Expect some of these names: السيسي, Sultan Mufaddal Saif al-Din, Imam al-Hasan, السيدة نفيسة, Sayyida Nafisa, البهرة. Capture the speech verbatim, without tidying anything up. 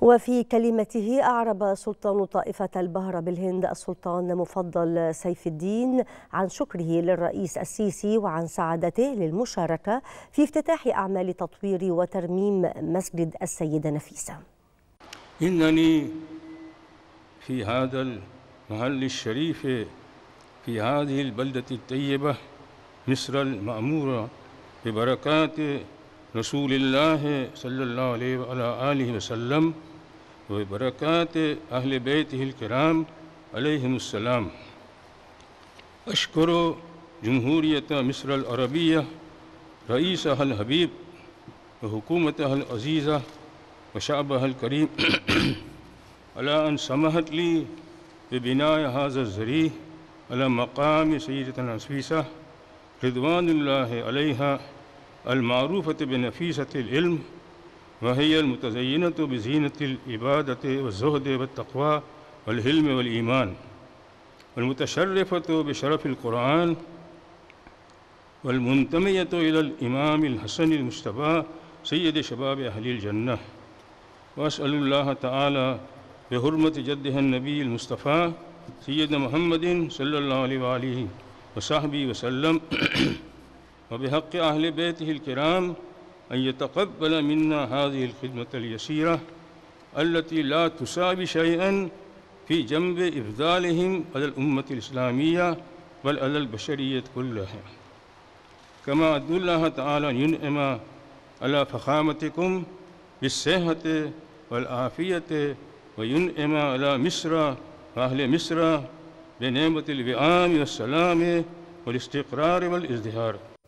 وفي كلمته أعرب سلطان طائفة البهرة بالهند السلطان مفضل سيف الدين عن شكره للرئيس السيسي وعن سعادته للمشاركة في افتتاح أعمال تطوير وترميم مسجد السيدة نفيسة. إنني في هذا المحل الشريف في هذه البلدة الطيبة مصر المأمورة ببركات رسول الله صلى الله عليه وعلى آله وسلم وبركات أهل بيته الكرام عليهم السلام، أشكر جمهورية مصر العربية رئيسها الحبيب وحكومتها العزيزة وشعبها الكريم على أن سمحت لي ببناء هذا الزريع على مقام سيدتنا نفيسة رضوان الله عليها المعروفة بنفيسة العلم، وهي المتزينة بزينة العبادة والزهد والتقوى والحلم والإيمان، والمتشرفة بشرف القرآن، والمنتمية إلى الإمام الحسن المجتبى سيد شباب أهل الجنة. وأسأل الله تعالى بحرمة جده النبي المصطفى سيدنا محمد صلى الله عليه وآله وصحبه وسلم وبحق أهل بيته الكرام أن يتقبل منا هذه الخدمة اليسيرة التي لا تساوي شيئا في جنب إفضالهم على الأمة الإسلامية بل على البشرية كلها، كما أدعو الله تعالى أن ينعم على فخامتكم بالصحة والعافية وينعم على مصر وأهل مصر بنعمة الوئام والسلام والاستقرار والازدهار.